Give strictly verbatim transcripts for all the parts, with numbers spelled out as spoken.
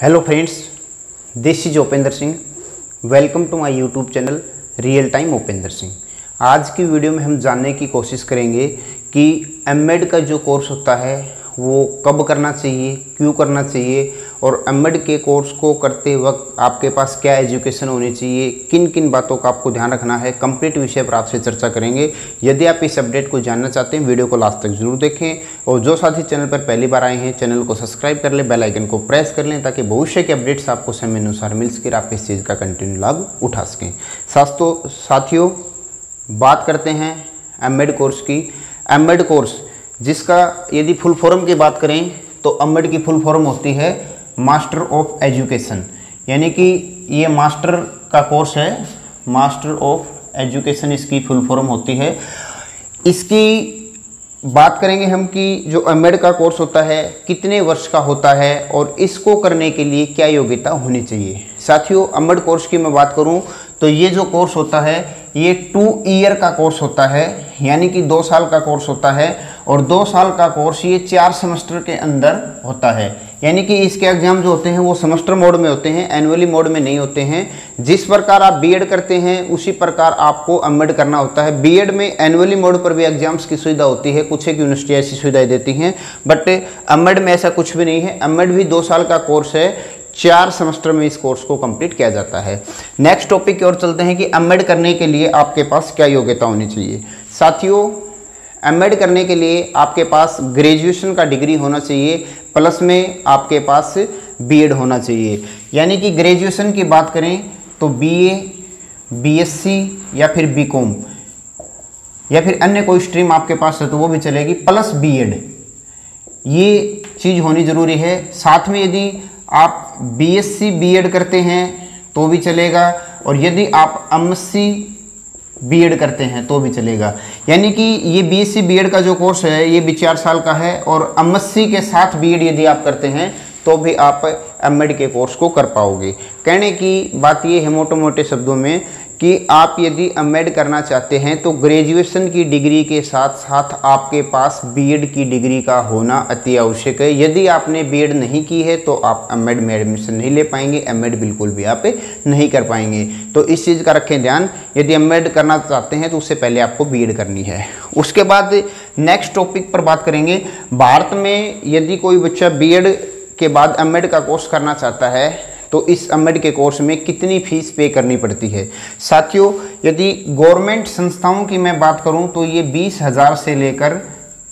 Hello friends, this is Upendra Singh. Welcome to my YouTube channel real time Upendra Singh. आज की video में हम जानने की कोशिश करेंगे कि एमएड का जो कोर्स होता है वो कब करना चाहिए, क्यों करना चाहिए और एमएड के कोर्स को करते वक्त आपके पास क्या एजुकेशन होनी चाहिए, किन किन बातों का आपको ध्यान रखना है। कंप्लीट विषय पर आपसे चर्चा करेंगे। यदि आप इस अपडेट को जानना चाहते हैं वीडियो को लास्ट तक जरूर देखें और जो साथी चैनल पर पहली बार आए हैं चैनल को सब्सक्राइब कर लें, बेल आइकन को प्रेस कर लें ताकि भविष्य के अपडेट्स आपको समय अनुसार मिल सके, आप इस चीज़ का कंटिन्यू लाभ उठा सकें। साथियों, बात करते हैं एमएड कोर्स की। एमएड कोर्स जिसका यदि फुल फॉर्म की बात करें तो एमएड की फुल फॉर्म होती है मास्टर ऑफ एजुकेशन, यानी कि ये मास्टर का कोर्स है। मास्टर ऑफ एजुकेशन इसकी फुल फॉर्म होती है। इसकी बात करेंगे हम कि जो एमएड का कोर्स होता है कितने वर्ष का होता है और इसको करने के लिए क्या योग्यता होनी चाहिए। साथियों, एमएड कोर्स की मैं बात करूं तो ये जो कोर्स होता है ये टू ईयर का कोर्स होता है, यानी कि दो साल का कोर्स होता है और दो साल का कोर्स ये चार सेमेस्टर के अंदर होता है, यानी कि इसके एग्जाम जो होते हैं वो सेमेस्टर मोड में होते हैं, एनुअली मोड में नहीं होते हैं। जिस प्रकार आप बीएड करते हैं उसी प्रकार आपको एमएड करना होता है। बीएड में एनुअली मोड पर भी एग्जाम्स की सुविधा होती है, कुछ एक यूनिवर्सिटियाँ ऐसी सुविधाएँ देती हैं, बट एमएड में ऐसा कुछ भी नहीं है। एमएड भी दो साल का कोर्स है, चार सेमेस्टर में इस कोर्स को कंप्लीट किया जाता है। नेक्स्ट टॉपिक की ओर चलते हैं कि एमएड करने के लिए आपके पास क्या योग्यता होनी चाहिए। साथियों, एमएड करने के लिए आपके पास ग्रेजुएशन का डिग्री होना चाहिए, प्लस में आपके पास बीएड होना चाहिए। यानी कि ग्रेजुएशन की बात करें तो बीए, बीएससी या फिर बी कॉम या फिर अन्य कोई स्ट्रीम आपके पास है तो वो भी चलेगी, प्लस बीएड, ये चीज़ होनी ज़रूरी है। साथ में यदि आप बीएससी बीएड करते हैं तो भी चलेगा और यदि आप एमएससी बीएड करते हैं तो भी चलेगा। यानी कि ये बीएससी बीएड का जो कोर्स है ये भी चार साल का है और एमएससी के साथ बीएड यदि आप करते हैं तो भी आप एमएड के कोर्स को कर पाओगे। कहने की बात ये है मोटे मोटे शब्दों में कि आप यदि एमएड करना चाहते हैं तो ग्रेजुएशन की डिग्री के साथ साथ आपके पास बीएड की डिग्री का होना अति आवश्यक है। यदि आपने बीएड नहीं की है तो आप एमएड में एडमिशन नहीं ले पाएंगे, एमएड बिल्कुल भी आप नहीं कर पाएंगे। तो इस चीज़ का रखें ध्यान, यदि एमएड करना चाहते हैं तो उससे पहले आपको बीएड करनी है। उसके बाद नेक्स्ट टॉपिक पर बात करेंगे। भारत में यदि कोई बच्चा बीएड के बाद एमएड का कोर्स करना चाहता है तो इस एमएड के कोर्स में कितनी फीस पे करनी पड़ती है। साथियों, यदि गवर्नमेंट संस्थाओं की मैं बात करूं तो ये बीस हज़ार से लेकर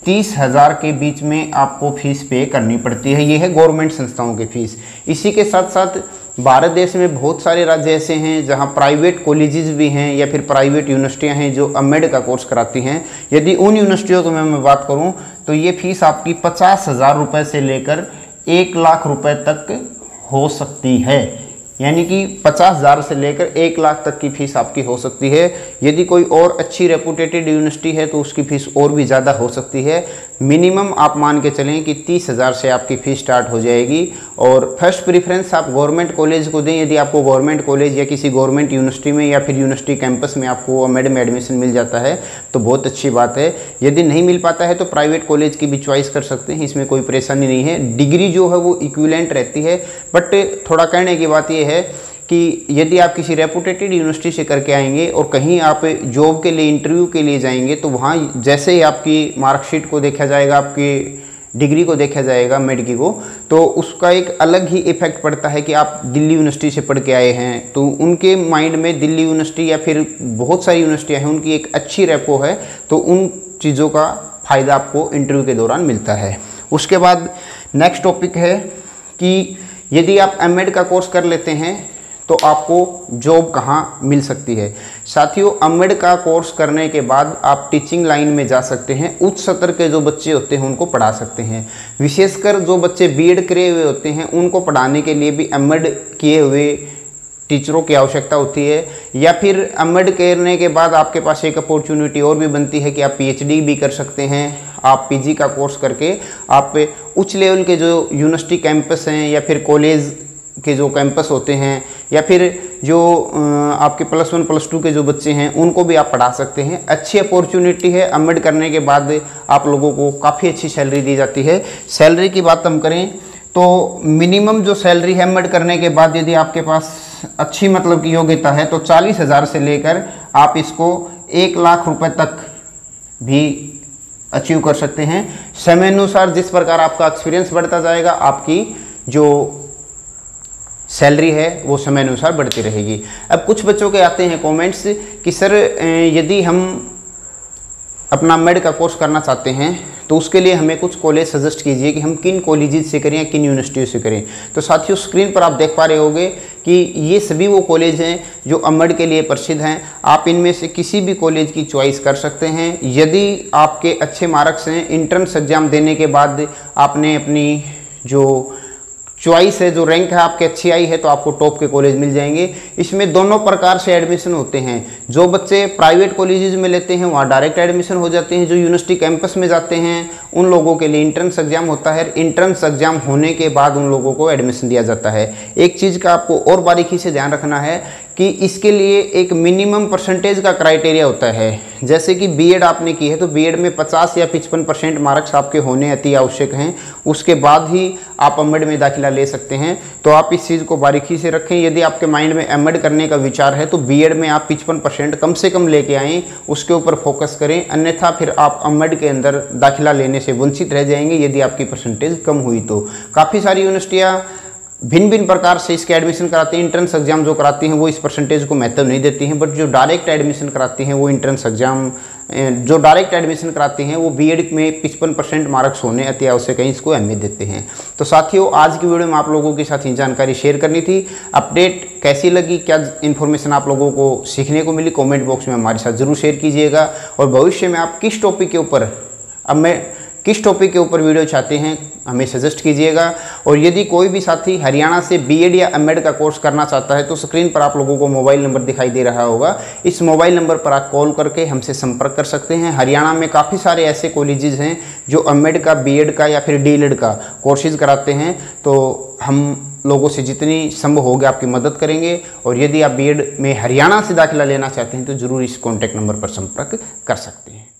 तीस हज़ार के बीच में आपको फीस पे करनी पड़ती है। ये है गवर्नमेंट संस्थाओं की फ़ीस। इसी के साथ साथ भारत देश में बहुत सारे राज्य ऐसे हैं जहां प्राइवेट कॉलेजेस भी हैं या फिर प्राइवेट यूनिवर्सिटियां हैं जो एमएड का कोर्स कराती हैं। यदि उन यूनिवर्सिटियों की मैं बात करूँ तो ये फ़ीस आपकी पचास हज़ार रुपये से लेकर एक लाख रुपये तक हो सकती है, यानी कि पचास हज़ार से लेकर एक लाख तक की फ़ीस आपकी हो सकती है। यदि कोई और अच्छी रेपुटेटेड यूनिवर्सिटी है तो उसकी फ़ीस और भी ज़्यादा हो सकती है। मिनिमम आप मान के चलें कि तीस हज़ार से आपकी फ़ीस स्टार्ट हो जाएगी और फर्स्ट प्रेफरेंस आप गवर्नमेंट कॉलेज को दें। यदि आपको गवर्नमेंट कॉलेज या किसी गवर्नमेंट यूनिवर्सिटी में या फिर यूनिवर्सिटी कैंपस में आपको एमएड में एडमिशन मिल जाता है तो बहुत अच्छी बात है। यदि नहीं मिल पाता है तो प्राइवेट कॉलेज की भी चॉइस कर सकते हैं, इसमें कोई परेशानी नहीं है। डिग्री जो है वो इक्विवेलेंट रहती है, बट थोड़ा कहने की बात यह है कि यदि आप किसी रेपुटेटेड यूनिवर्सिटी से करके आएंगे और कहीं आप जॉब के लिए, इंटरव्यू के लिए जाएंगे तो वहाँ जैसे ही आपकी मार्कशीट को देखा जाएगा, आपकी डिग्री को देखा जाएगा, एमएड की को, तो उसका एक अलग ही इफेक्ट पड़ता है कि आप दिल्ली यूनिवर्सिटी से पढ़ के आए हैं। तो उनके माइंड में दिल्ली यूनिवर्सिटी या फिर बहुत सारी यूनिवर्सिटियाँ हैं, उनकी एक अच्छी रेपो है, तो उन चीज़ों का फ़ायदा आपको इंटरव्यू के दौरान मिलता है। उसके बाद नेक्स्ट टॉपिक है कि यदि आप एमएड का कोर्स कर लेते हैं तो आपको जॉब कहाँ मिल सकती है। साथियों, एमएड का कोर्स करने के बाद आप टीचिंग लाइन में जा सकते हैं, उच्च सत्र के जो बच्चे होते हैं उनको पढ़ा सकते हैं। विशेषकर जो बच्चे बीएड करे हुए होते हैं उनको पढ़ाने के लिए भी एमएड किए हुए टीचरों की आवश्यकता होती है, या फिर एमएड करने के बाद आपके पास एक अपॉर्चुनिटी और भी बनती है कि आप पीएचडी भी कर सकते हैं। आप पीजी का कोर्स करके आप उच्च लेवल के जो यूनिवर्सिटी कैंपस हैं या फिर कॉलेज के जो कैंपस होते हैं या फिर जो आपके प्लस वन प्लस टू के जो बच्चे हैं उनको भी आप पढ़ा सकते हैं। अच्छी अपॉर्चुनिटी है। एमएड करने के बाद आप लोगों को काफ़ी अच्छी सैलरी दी जाती है। सैलरी की बात हम करें तो मिनिमम जो सैलरी है एमएड करने के बाद यदि आपके पास अच्छी मतलब की योग्यता है तो चालीस हज़ार से लेकर आप इसको एक लाख रुपए तक भी अचीव कर सकते हैं। समयानुसार जिस प्रकार आपका एक्सपीरियंस बढ़ता जाएगा आपकी जो सैलरी है वो समयानुसार बढ़ती रहेगी। अब कुछ बच्चों के आते हैं कमेंट्स कि सर यदि हम अपना एमएड का कोर्स करना चाहते हैं तो उसके लिए हमें कुछ कॉलेज सजेस्ट कीजिए कि हम किन कॉलेजेस से करें या किन यूनिवर्सिटियों से करें। तो साथियों स्क्रीन पर आप देख पा रहे होंगे कि ये सभी वो कॉलेज हैं जो एमएड के लिए प्रसिद्ध हैं। आप इनमें से किसी भी कॉलेज की चॉइस कर सकते हैं। यदि आपके अच्छे मार्क्स हैं, इंट्रेंस एग्ज़ाम देने के बाद आपने अपनी जो चॉइस है, जो रैंक है आपके अच्छी आई है तो आपको टॉप के कॉलेज मिल जाएंगे। इसमें दोनों प्रकार से एडमिशन होते हैं। जो बच्चे प्राइवेट कॉलेजेस में लेते हैं वहाँ डायरेक्ट एडमिशन हो जाते हैं। जो यूनिवर्सिटी कैंपस में जाते हैं उन लोगों के लिए इंट्रेंस एग्जाम होता है। इंट्रेंस एग्जाम होने के बाद उन लोगों को एडमिशन दिया जाता है। एक चीज़ का आपको और बारीकी से ध्यान रखना है कि इसके लिए एक मिनिमम परसेंटेज का क्राइटेरिया होता है। जैसे कि बीएड आपने की है तो बीएड में पचास या पचपन परसेंट मार्क्स आपके होने अति आवश्यक हैं, उसके बाद ही आप एमएड में दाखिला ले सकते हैं। तो आप इस चीज़ को बारीकी से रखें। यदि आपके माइंड में एमएड करने का विचार है तो बीएड में आप पचपन परसेंट कम से कम लेके आएँ, उसके ऊपर फोकस करें, अन्यथा फिर आप एमएड के अंदर दाखिला लेने से वंचित रह जाएंगे यदि आपकी परसेंटेज कम हुई तो। काफ़ी सारी यूनिवर्सिटियाँ भिन्न भिन्न प्रकार से इसके एडमिशन कराती हैं। इंट्रेंस एग्जाम जो कराती हैं वो इस परसेंटेज को महत्व नहीं देती हैं, बट जो डायरेक्ट एडमिशन कराती हैं वो इंट्रेंस एग्जाम जो डायरेक्ट एडमिशन कराते हैं वो बीएड में पचपन परसेंट मार्क्स होने अति आवश्यक है, इसको अहमियत देते हैं। तो साथियों आज की वीडियो में आप लोगों के साथ ये जानकारी शेयर करनी थी। अपडेट कैसी लगी, क्या इन्फॉर्मेशन आप लोगों को सीखने को मिली, कॉमेंट बॉक्स में हमारे साथ जरूर शेयर कीजिएगा। और भविष्य में आप किस टॉपिक के ऊपर अब मैं किस टॉपिक के ऊपर वीडियो चाहते हैं हमें सजेस्ट कीजिएगा। और यदि कोई भी साथी हरियाणा से बीएड या एमएड का कोर्स करना चाहता है तो स्क्रीन पर आप लोगों को मोबाइल नंबर दिखाई दे रहा होगा, इस मोबाइल नंबर पर आप कॉल करके हमसे संपर्क कर सकते हैं। हरियाणा में काफ़ी सारे ऐसे कॉलेजेस हैं जो एमएड का, बीएड का या फिर डीएलएड का कोर्सेज कराते हैं, तो हम लोगों से जितनी संभव होगी आपकी मदद करेंगे। और यदि आप बीएड में हरियाणा से दाखिला लेना चाहते हैं तो ज़रूर इस कॉन्टैक्ट नंबर पर संपर्क कर सकते हैं।